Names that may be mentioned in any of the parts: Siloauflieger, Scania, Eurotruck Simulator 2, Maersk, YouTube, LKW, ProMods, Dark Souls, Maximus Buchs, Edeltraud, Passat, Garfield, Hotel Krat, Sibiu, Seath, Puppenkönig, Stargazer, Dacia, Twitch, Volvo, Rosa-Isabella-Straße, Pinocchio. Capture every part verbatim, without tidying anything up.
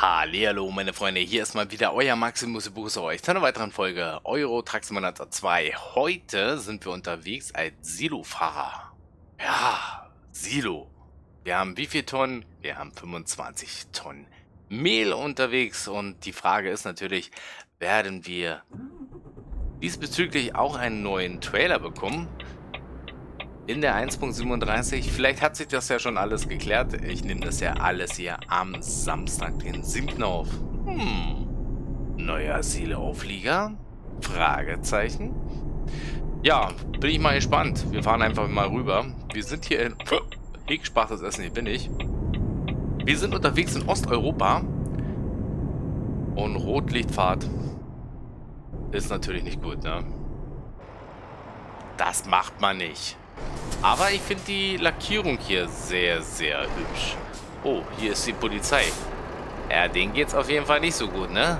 Hallihallo meine Freunde, hier ist mal wieder euer Maximus Buchs für euch zu einer weiteren Folge Eurotruck Simulator zwei. Heute sind wir unterwegs als Silofahrer. Ja, Silo. Wir haben wie viel Tonnen? Wir haben fünfundzwanzig Tonnen Mehl unterwegs und die Frage ist natürlich, werden wir diesbezüglich auch einen neuen Trailer bekommen? In der eins Punkt siebenunddreißig, vielleicht hat sich das ja schon alles geklärt. Ich nehme das ja alles hier am Samstag, den siebten auf. Hm, neuer Silo-Auflieger? Fragezeichen. Ja, bin ich mal gespannt. Wir fahren einfach mal rüber. Wir sind hier in... Ich sprach das Essen, hier bin ich. Wir sind unterwegs in Osteuropa. Und Rotlichtfahrt ist natürlich nicht gut, ne? Das macht man nicht. Aber ich finde die Lackierung hier sehr, sehr hübsch. Oh, hier ist die Polizei. Ja, denen geht's auf jeden Fall nicht so gut, ne?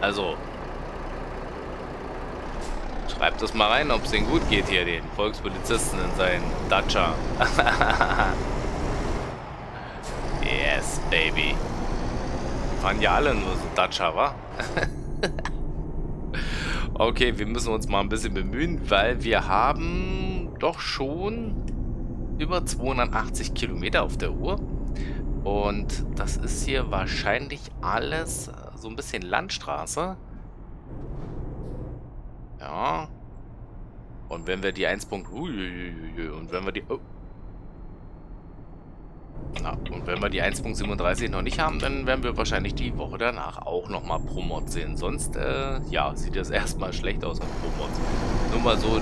Also, schreibt das mal rein, ob es denen gut geht hier, den Volkspolizisten in seinen Dacia. Yes, baby. Die fahren ja alle nur so Dacia, wa? Okay, wir müssen uns mal ein bisschen bemühen, weil wir haben... doch schon über zweihundertachtzig Kilometer auf der Uhr. Und das ist hier wahrscheinlich alles so ein bisschen Landstraße. Ja. Und wenn wir die eins. Und wenn wir die... Oh. Na, und wenn wir die eins Punkt siebenunddreißig noch nicht haben, dann werden wir wahrscheinlich die Woche danach auch nochmal ProMods sehen. Sonst, äh, ja, sieht das erstmal schlecht aus auf ProMods. Nur mal so...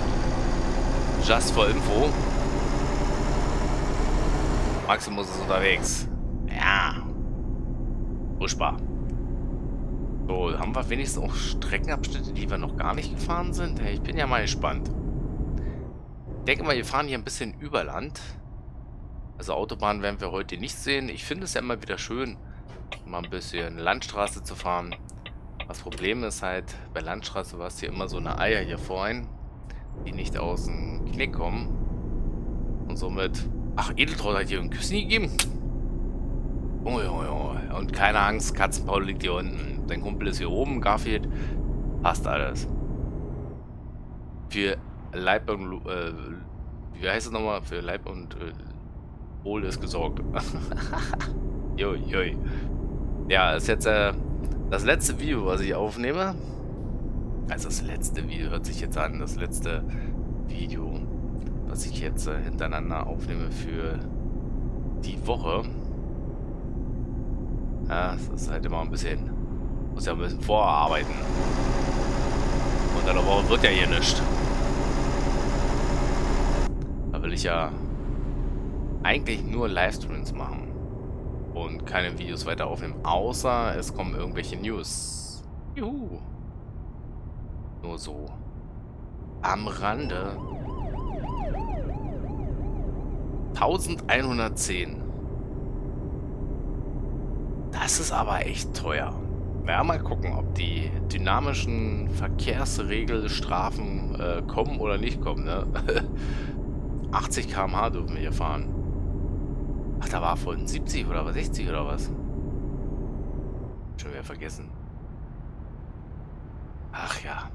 Just for Info. Maximus ist unterwegs. Ja. Furchtbar. So, haben wir wenigstens auch Streckenabschnitte, die wir noch gar nicht gefahren sind? Ich bin ja mal gespannt. Ich denke mal, wir fahren hier ein bisschen über Land. Also Autobahn werden wir heute nicht sehen. Ich finde es ja immer wieder schön, mal ein bisschen Landstraße zu fahren. Das Problem ist halt, bei Landstraße war es hier immer so eine Eier hier vorhin, die nicht aus dem Knick kommen. Und somit... Ach, Edeltraud hat hier einen Küssen gegeben. Oh, oh, oh. Und keine Angst, Katzenpaul liegt hier unten. Sein Kumpel ist hier oben, Garfield. Passt alles. Für Leib und... Äh, wie heißt es nochmal? Für Leib und... Äh, Wohl ist gesorgt. Joi, joi. Ja, ist jetzt äh, das letzte Video, was ich aufnehme. Also das letzte Video hört sich jetzt an, das letzte Video, was ich jetzt äh, hintereinander aufnehme für die Woche. Ja, das ist halt immer ein bisschen, muss ja ein bisschen vorarbeiten. Und dann aber wird ja hier nichts. Da will ich ja eigentlich nur Livestreams machen und keine Videos weiter aufnehmen, außer es kommen irgendwelche News. Juhu! Nur so am Rande. eintausendeinhundertzehn. Das ist aber echt teuer. Ja, mal gucken, ob die dynamischen Verkehrsregelstrafen äh, kommen oder nicht kommen. Ne? achtzig Kilometer pro Stunde dürfen wir hier fahren. Ach, da war vorhin siebzig oder was? sechzig oder was? Schon wieder vergessen. Ach ja.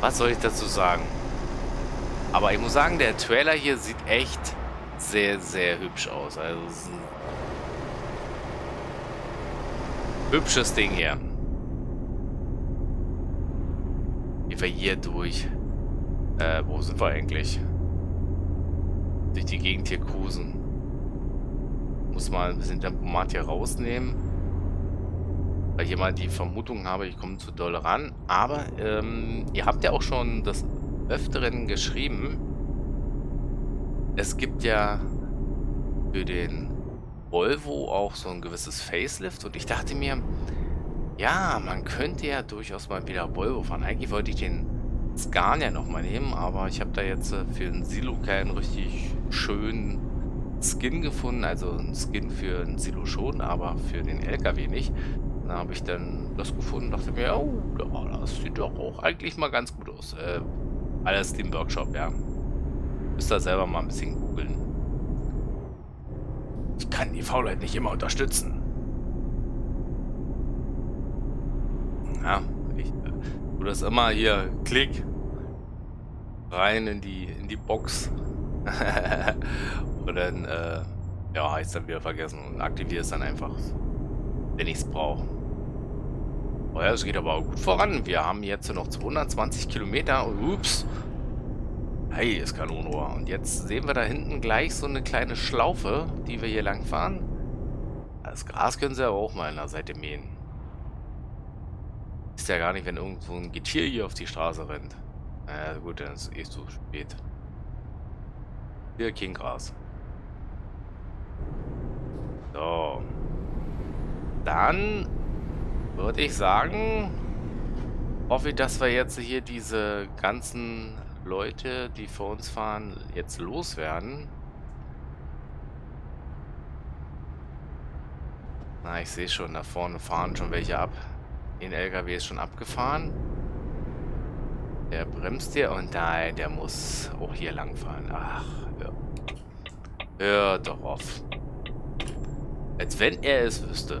Was soll ich dazu sagen? Aber ich muss sagen, der Trailer hier sieht echt sehr, sehr hübsch aus. Also es ist ein hübsches Ding hier. Gehen wir hier durch. Äh, wo sind wir eigentlich? Durch die Gegend hier cruisen. Muss mal ein bisschen Tempomat hier rausnehmen. Weil ich immer die Vermutung habe, ich komme zu doll ran. Aber ähm, ihr habt ja auch schon des Öfteren geschrieben, es gibt ja für den Volvo auch so ein gewisses Facelift. Und ich dachte mir, ja, man könnte ja durchaus mal wieder Volvo fahren. Eigentlich wollte ich den Scania nochmal nehmen, aber ich habe da jetzt für den Silo keinen richtig schönen Skin gefunden. Also einen Skin für den Silo schon, aber für den L K W nicht. Da habe ich dann das gefunden, dachte mir, oh, das sieht doch auch eigentlich mal ganz gut aus. Äh, alles im Workshop, ja. Müsst ihr selber mal ein bisschen googeln. Ich kann die Faulheit nicht immer unterstützen. Ja, ich tu das immer hier. Klick. Rein in die, in die Box. Und dann, äh, ja, ist dann wieder vergessen und aktiviere es dann einfach, wenn ich es brauche. Oh ja, es geht aber auch gut voran. Wir haben jetzt noch zweihundertzwanzig Kilometer. Ups. Hey, ist kein Unruhe. Und jetzt sehen wir da hinten gleich so eine kleine Schlaufe, die wir hier lang fahren. Das Gras können sie aber auch mal an der Seite mähen. Ist ja gar nicht, wenn irgendwo ein Getier hier auf die Straße rennt. Na ja, gut, dann ist es eh zu spät. Hier kein Gras. So. Dann würde ich sagen, hoffe ich, dass wir jetzt hier diese ganzen Leute, die vor uns fahren, jetzt loswerden. Na, ich sehe schon, da vorne fahren schon welche ab. Den L K W ist schon abgefahren. Der bremst hier und nein, der muss auch hier lang fahren. Ach, ja. Hör doch auf. Als wenn er es wüsste.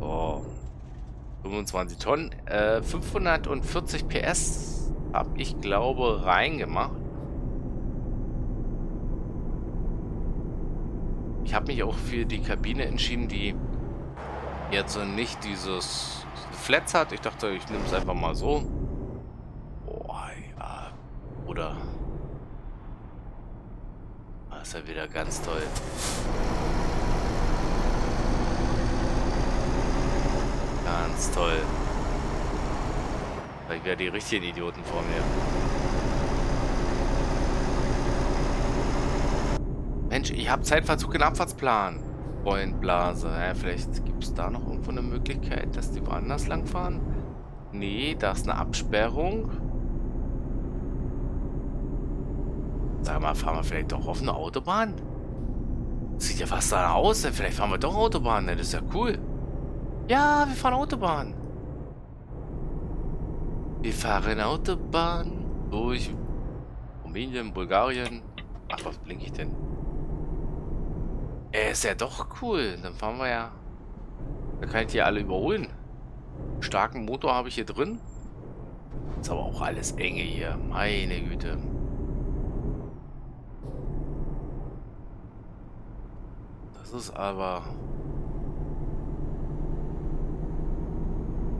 Oh. fünfundzwanzig Tonnen. Äh, fünfhundertvierzig PS habe ich, glaube, reingemacht. Ich habe mich auch für die Kabine entschieden, die jetzt so nicht dieses Flats hat. Ich dachte, ich nehme es einfach mal so. Oh, ja. Oder... Das ist ja wieder ganz toll. Ganz toll. Da sind wieder die richtigen Idioten vor mir. Mensch, ich habe Zeitverzug in Abfahrtsplan. Freundblase. Ja, vielleicht gibt es da noch irgendwo eine Möglichkeit, dass die woanders langfahren. Nee, da ist eine Absperrung. Sag mal, fahren wir vielleicht doch auf eine Autobahn? Sieht ja fast danach aus. Vielleicht fahren wir doch Autobahn. Das ist ja cool. Ja, wir fahren Autobahn. Wir fahren Autobahn durch Rumänien, Bulgarien. Ach, was blink ich denn? Äh, ist ja doch cool. Dann fahren wir ja... Da kann ich die alle überholen. Starken Motor habe ich hier drin. Ist aber auch alles enge hier. Meine Güte. Ist aber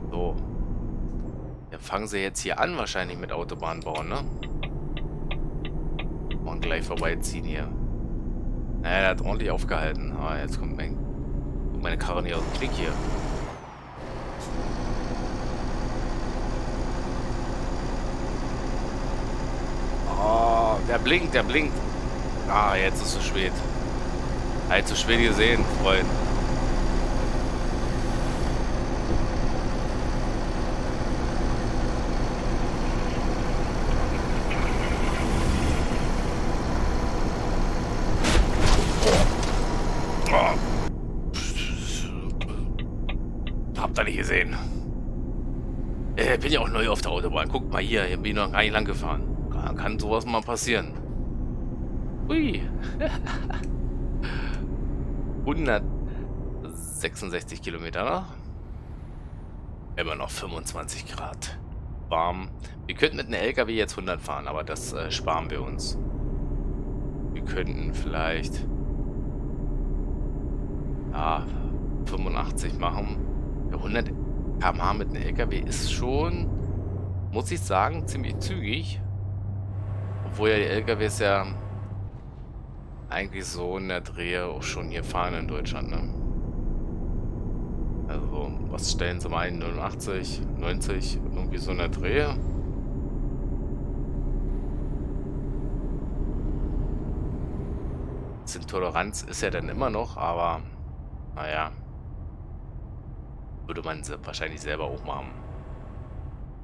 so. Ja, fangen sie jetzt hier an wahrscheinlich mit Autobahn bauen, ne? Und gleich vorbeiziehen hier. Naja, der hat ordentlich aufgehalten. Ah, jetzt kommt mein, meine Karre nicht aus dem Knick hier. Oh, der blinkt, der blinkt. Ah, jetzt ist es zu spät. Allzu schwer gesehen, Freund. Habt ihr nicht gesehen? Ich bin ja auch neu auf der Autobahn. Guckt mal hier, hier bin ich noch gar nicht lang gefahren. Kann, kann sowas mal passieren. Ui. hundertsechsundsechzig Kilometer noch. Immer noch fünfundzwanzig Grad. Warm. Wir könnten mit einem L K W jetzt hundert fahren, aber das äh, sparen wir uns. Wir könnten vielleicht... Ja, fünfundachtzig machen. Ja, hundert Kilometer pro Stunde mit einem L K W ist schon, muss ich sagen, ziemlich zügig. Obwohl ja die L K Ws ja... eigentlich so in der Dreh auch schon hier fahren in Deutschland, ne? Also, was stellen sie mal ein? neunundachtzig, neunzig, irgendwie so in der Dreh. Bisschen Toleranz ist ja dann immer noch, aber naja. Würde man sie wahrscheinlich selber auch machen.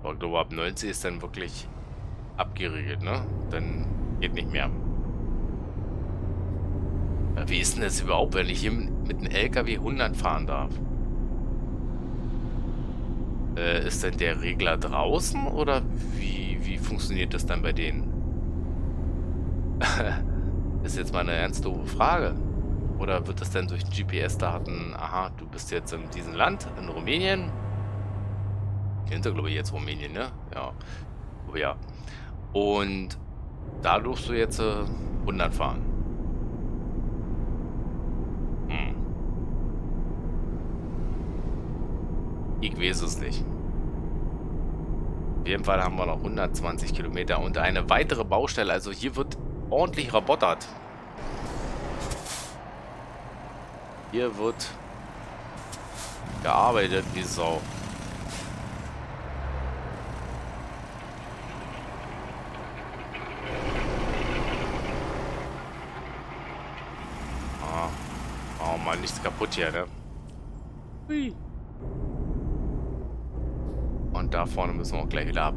Aber ich glaube, ab neunzig ist dann wirklich abgeriegelt, ne? Dann geht nicht mehr. Wie ist denn das überhaupt, wenn ich hier mit einem L K W hundert fahren darf? Äh, ist denn der Regler draußen oder wie, wie funktioniert das dann bei denen? Ist jetzt mal eine ernst doofe Frage. Oder wird das denn durch G P S-Daten, aha, du bist jetzt in diesem Land, in Rumänien. Hinter, glaube ich, jetzt Rumänien, ne? Ja. Oh ja. Und da durfst du jetzt äh, hundert fahren. Hm. Ich weiß es nicht. Auf jeden Fall haben wir noch hundertzwanzig Kilometer und eine weitere Baustelle. Also hier wird ordentlich robotert. Hier wird gearbeitet wie Sau. Ah. Oh Mann, nichts kaputt hier, ne? Hui. Und da vorne müssen wir auch gleich wieder ab.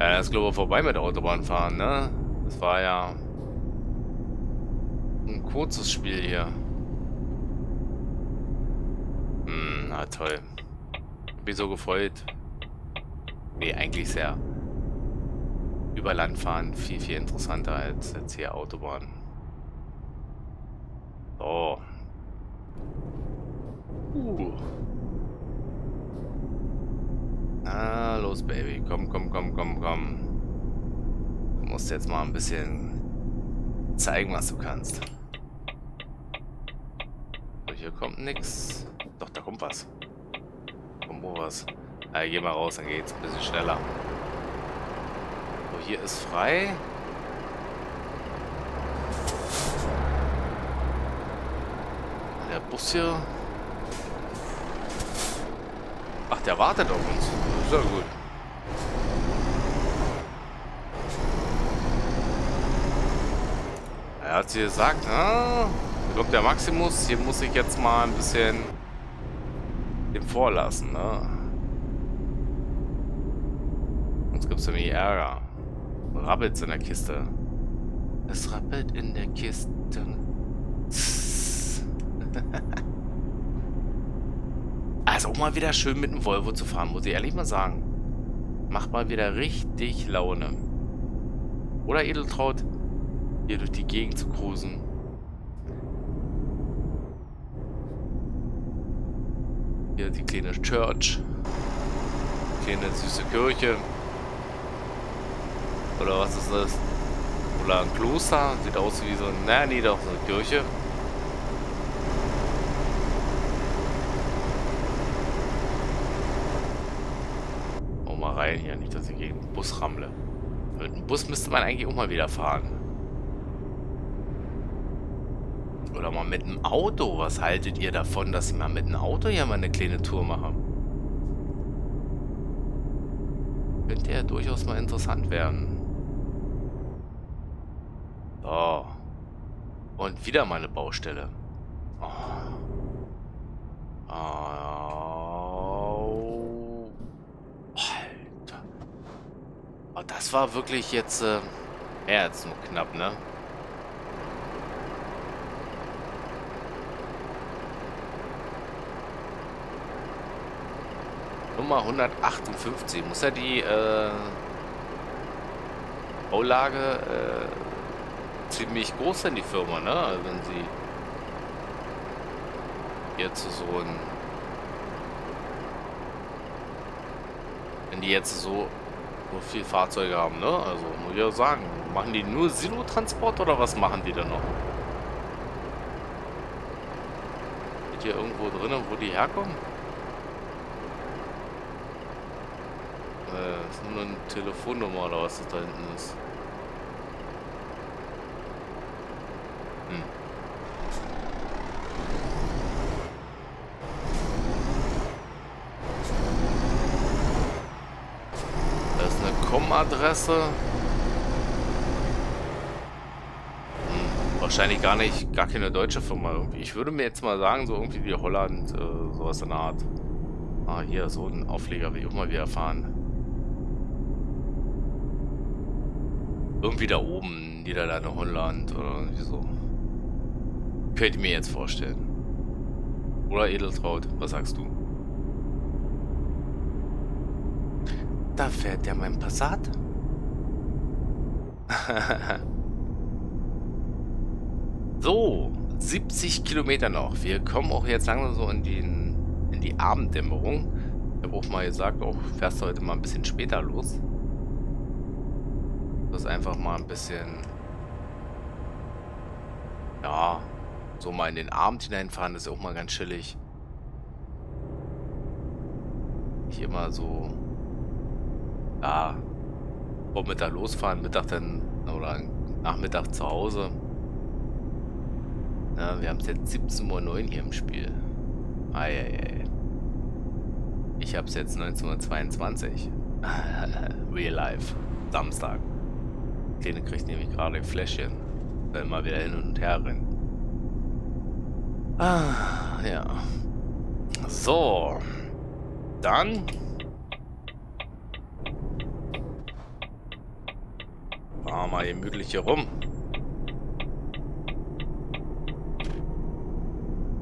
Ja, das ist, glaube ich, vorbei mit der Autobahn fahren, ne? Das war ja ein kurzes Spiel hier. Hm, na toll. Bin so gefreut. Nee, eigentlich sehr. Über Land fahren viel, viel interessanter als jetzt hier Autobahn. So. Uh. Ah, los, Baby. Komm, komm, komm, komm, komm. Du musst jetzt mal ein bisschen zeigen, was du kannst. So, hier kommt nix. Doch, da kommt was. Kommt wo was. Ah, geh mal raus, dann geht's ein bisschen schneller. So, hier ist frei. Der Bus hier. Ach, der wartet auf uns. Sehr gut. Er hat hier gesagt, ah, da kommt der Maximus. Hier muss ich jetzt mal ein bisschen dem vorlassen, ne? Sonst gibt es nämlich Ärger. Rabbelt's in der Kiste. Es rappelt in der Kiste. Also auch mal wieder schön mit dem Volvo zu fahren, muss ich ehrlich mal sagen. Macht mal wieder richtig Laune. Oder Edeltraud, hier durch die Gegend zu cruisen. Hier die kleine Church. Kleine süße Kirche. Oder was ist das? Oder ein Kloster. Sieht aus wie so ein... Naja, nee, doch, so eine Kirche. Rein hier, nicht, dass ich gegen den Bus rammle. Mit dem Bus müsste man eigentlich auch mal wieder fahren. Oder mal mit dem Auto. Was haltet ihr davon, dass ich mal mit dem Auto hier mal eine kleine Tour mache? Könnte ja durchaus mal interessant werden. So. Und wieder mal eine Baustelle. Oh. Oh, ja. Oh, das war wirklich jetzt äh, mehr als nur knapp, ne? Nummer hundertachtundfünfzig. Muss ja die äh, Baulage äh, ziemlich groß sein, die Firma, ne? Wenn sie jetzt so ein... Wenn die jetzt so... so viele Fahrzeuge haben, ne? Also muss ich ja sagen, machen die nur Silotransport oder was machen die denn noch? Steht hier irgendwo drin, wo die herkommen? Äh, ist nur eine Telefonnummer oder was das da hinten ist. Hm. Adresse. Hm, wahrscheinlich gar nicht, gar keine deutsche Firma irgendwie. Ich würde mir jetzt mal sagen, so irgendwie wie Holland, äh, sowas in der Art. Ah, hier, so ein Aufleger will ich auch mal wieder fahren. Irgendwie da oben, Niederlande, Holland oder irgendwie so. Könnt ihr mir jetzt vorstellen. Oder Edeltraud, was sagst du? Da fährt ja mein Passat. So, siebzig Kilometer noch. Wir kommen auch jetzt langsam so in, den, in die Abenddämmerung. Ich habe auch mal gesagt, auch fährst du heute mal ein bisschen später los. Das ist einfach mal ein bisschen, ja, so mal in den Abend hineinfahren, das ist auch mal ganz chillig. Hier mal so, ja, Vormittag losfahren, Mittag dann oder Nachmittag zu Hause. Na, wir haben es jetzt siebzehn Uhr neun hier im Spiel. Eieiei. Ich habe es jetzt neunzehn Uhr zweiundzwanzig. Real Life. Samstag. Die Kleine kriegt nämlich gerade ein Fläschchen. Dann mal wieder hin und her rennen. Ah, ja. So. Dann fahren wir mal gemütlich hier rum.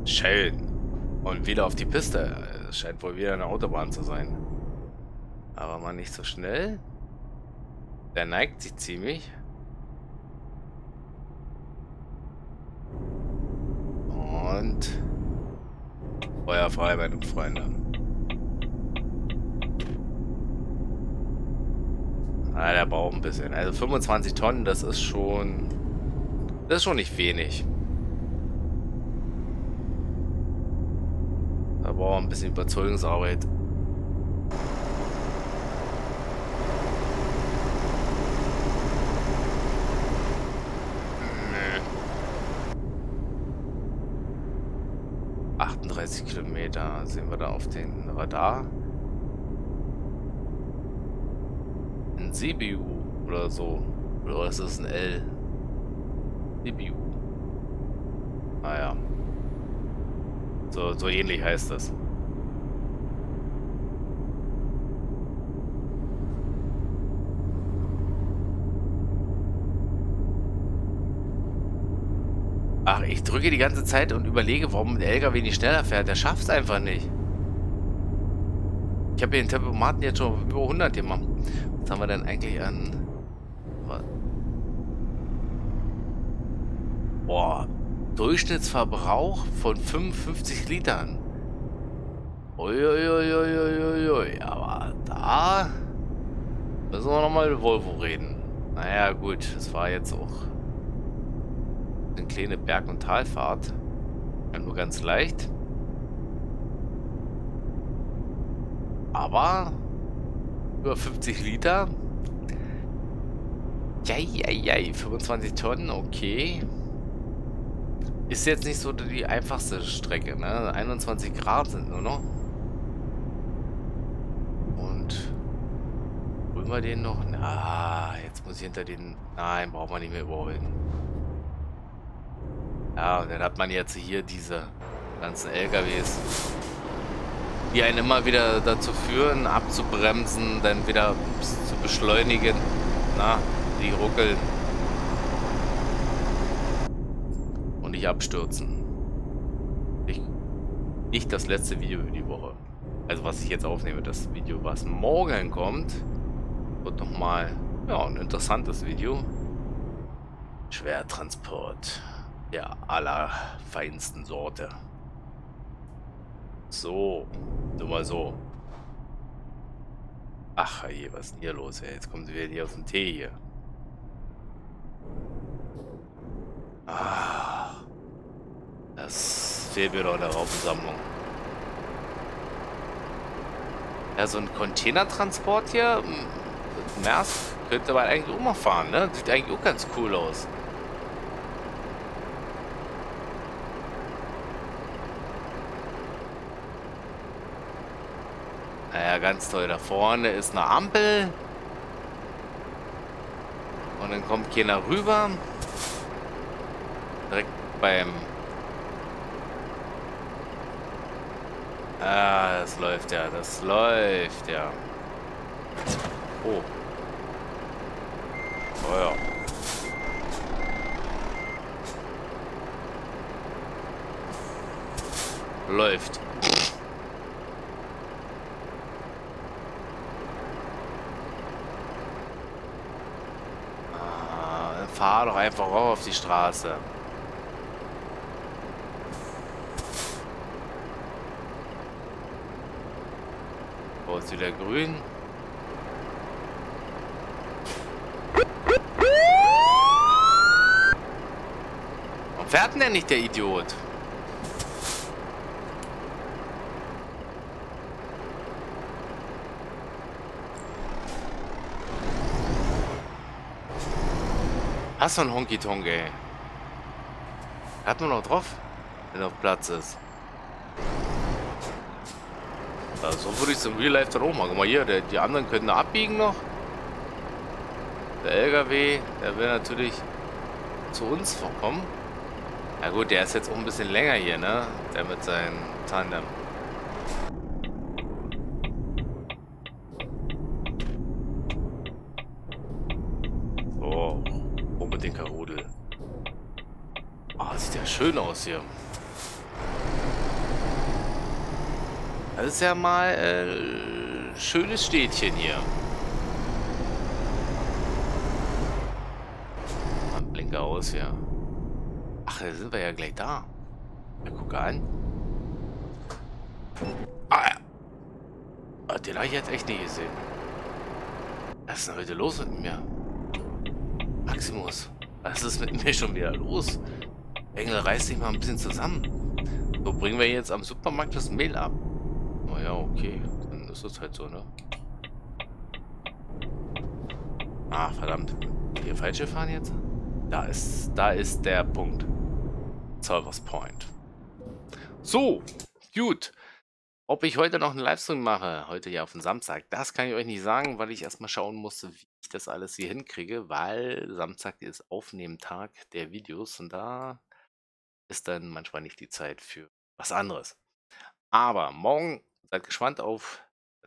Schön. Und wieder auf die Piste. Es scheint wohl wieder eine Autobahn zu sein. Aber mal nicht so schnell. Der neigt sich ziemlich. Und Feuer frei, meine Freunde. Ah, der braucht ein bisschen. Also fünfundzwanzig Tonnen, das ist schon. Das ist schon nicht wenig. Da braucht er ein bisschen Überzeugungsarbeit. achtunddreißig Kilometer sehen wir da auf den Radar. Ein Sibiu oder so. Oder ist das ein L? Sibiu. Ah ja. So, so ähnlich heißt das. Ach, ich drücke die ganze Zeit und überlege, warum der L K W nicht schneller fährt. Der schafft es einfach nicht. Ich habe den Tempomaten jetzt schon über hundert gemacht. Was haben wir denn eigentlich an... Boah. Durchschnittsverbrauch von fünfundfünfzig Litern. Uiuiuiuiui. Aber da... müssen wir nochmal über Volvo reden. Naja, gut. Das war jetzt auch... eine kleine Berg- und Talfahrt. Ja, nur ganz leicht. Aber über fünfzig Liter. Jaieiei, fünfundzwanzig Tonnen, okay. Ist jetzt nicht so die einfachste Strecke, ne? einundzwanzig Grad sind nur noch. Und holen wir den noch? Na, jetzt muss ich hinter den... Nein, braucht man nicht mehr überholen. Ja, und dann hat man jetzt hier diese ganzen L K Ws, die einen immer wieder dazu führen, abzubremsen, dann wieder zu beschleunigen. Na, die ruckeln. Und nicht abstürzen. Ich, nicht das letzte Video für die Woche. Also was ich jetzt aufnehme, das Video, was morgen kommt, wird nochmal, ja, ein interessantes Video. Schwertransport. Der allerfeinsten Sorte. So, nur mal so. Ach je, was ist denn hier los? Ey? Jetzt kommen sie wieder hier auf den Tee hier. Ach, das fehlt mir doch in der Raubsammlung. Ja, so ein Containertransport hier, Maersk, könnte man eigentlich auch mal fahren, ne? Sieht eigentlich auch ganz cool aus. Naja, ganz toll. Da vorne ist eine Ampel. Und dann kommt keiner rüber. Direkt beim... Ah, das läuft ja. Das läuft ja. Oh. Oh ja. Läuft. Fahr doch einfach rauf auf die Straße. War jetzt wieder grün. Warum fährt denn nicht der Idiot? Hast du einen Honky-Tonk, ey? Hat man noch drauf, wenn noch Platz ist. Ja, so würde ich es im Real Life dann auch machen. Guck mal hier, der, die anderen können da abbiegen noch. Der L K W, der will natürlich zu uns vorkommen. Na gut, der ist jetzt auch ein bisschen länger hier, ne? Der mit seinem Tandem. Schön aus hier. Das ist ja mal ein äh, schönes Städtchen hier. Ein Blinker aus hier. Ach, da sind wir ja gleich da. Ja, guck an. Ah, ja. Den habe ich jetzt echt nicht gesehen. Was ist denn heute los mit mir? Maximus, was ist mit mir schon wieder los? Engel, reiß dich mal ein bisschen zusammen. So bringen wir jetzt am Supermarkt das Mehl ab. Naja, okay. Dann ist das halt so, ne? Ah, verdammt. Hier falsch gefahren jetzt? Da ist, da ist der Punkt. Servers Point. So, gut. Ob ich heute noch einen Livestream mache, heute hier auf den Samstag, das kann ich euch nicht sagen, weil ich erstmal schauen musste, wie ich das alles hier hinkriege, weil Samstag ist Aufnehmtag der Videos und da ist dann manchmal nicht die Zeit für was anderes. Aber morgen seid gespannt auf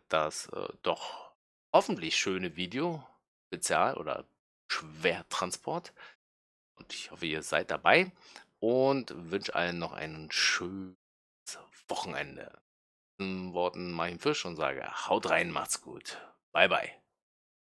das äh, doch hoffentlich schöne Video, Spezial oder Schwertransport. Und ich hoffe, ihr seid dabei und wünsche allen noch ein schönes Wochenende. Mit diesen Worten mache ich einen Fisch und sage, haut rein, macht's gut. Bye, bye.